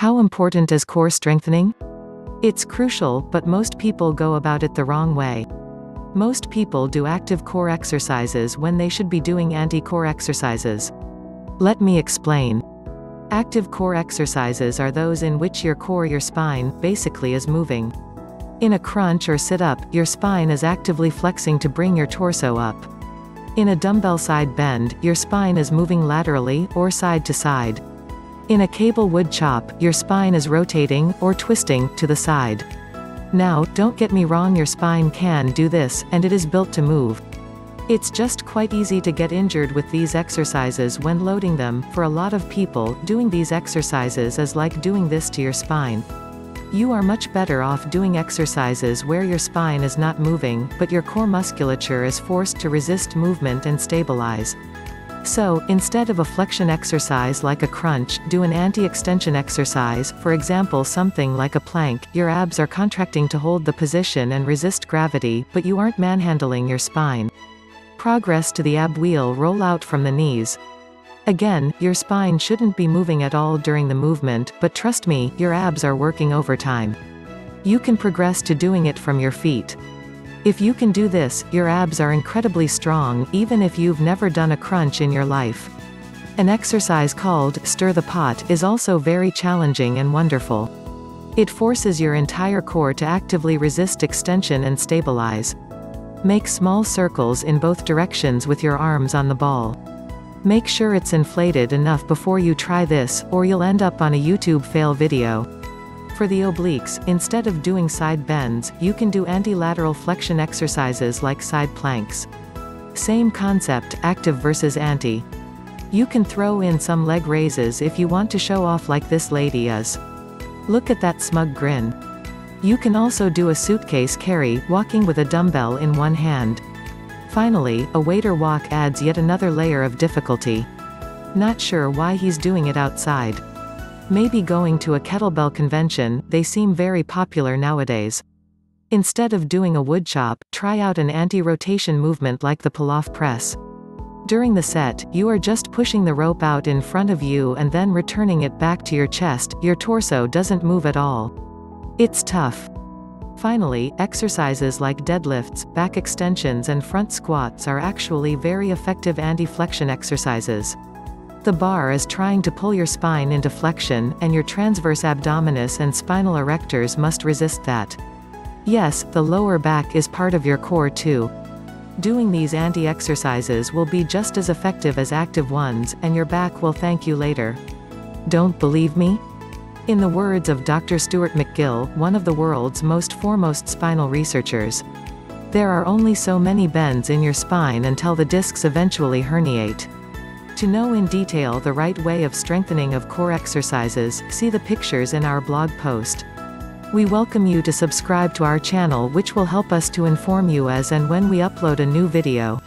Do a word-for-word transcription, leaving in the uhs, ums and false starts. How important is core strengthening? It's crucial, but most people go about it the wrong way. Most people do active core exercises when they should be doing anti-core exercises. Let me explain. Active core exercises are those in which your core, your spine, basically is moving. In a crunch or sit-up, your spine is actively flexing to bring your torso up. In a dumbbell side bend, your spine is moving laterally, or side to side. In a cable wood chop, your spine is rotating, or twisting, to the side. Now, don't get me wrong, your spine can do this, and it is built to move. It's just quite easy to get injured with these exercises when loading them. For a lot of people, doing these exercises is like doing this to your spine. You are much better off doing exercises where your spine is not moving, but your core musculature is forced to resist movement and stabilize. So, instead of a flexion exercise like a crunch, do an anti-extension exercise, for example something like a plank. Your abs are contracting to hold the position and resist gravity, but you aren't manhandling your spine. Progress to the ab wheel rollout from the knees. Again, your spine shouldn't be moving at all during the movement, but trust me, your abs are working overtime. You can progress to doing it from your feet. If you can do this, your abs are incredibly strong, even if you've never done a crunch in your life. An exercise called stir the pot is also very challenging and wonderful. It forces your entire core to actively resist extension and stabilize. Make small circles in both directions with your arms on the ball. Make sure it's inflated enough before you try this, or you'll end up on a YouTube fail video. For the obliques, instead of doing side bends, you can do anti-lateral flexion exercises like side planks. Same concept, active versus anti. You can throw in some leg raises if you want to show off like this lady is. Look at that smug grin. You can also do a suitcase carry, walking with a dumbbell in one hand. Finally, a waiter walk adds yet another layer of difficulty. Not sure why he's doing it outside. Maybe going to a kettlebell convention, they seem very popular nowadays. Instead of doing a wood chop, try out an anti-rotation movement like the pull-off press. During the set, you are just pushing the rope out in front of you and then returning it back to your chest. Your torso doesn't move at all. It's tough. Finally, exercises like deadlifts, back extensions and front squats are actually very effective anti-flexion exercises. The bar is trying to pull your spine into flexion, and your transverse abdominis and spinal erectors must resist that. Yes, the lower back is part of your core too. Doing these anti-exercises will be just as effective as active ones, and your back will thank you later. Don't believe me? In the words of Doctor Stuart McGill, one of the world's most foremost spinal researchers, there are only so many bends in your spine until the discs eventually herniate. To know in detail the right way of strengthening of core exercises, see the pictures in our blog post. We welcome you to subscribe to our channel, which will help us to inform you as and when we upload a new video.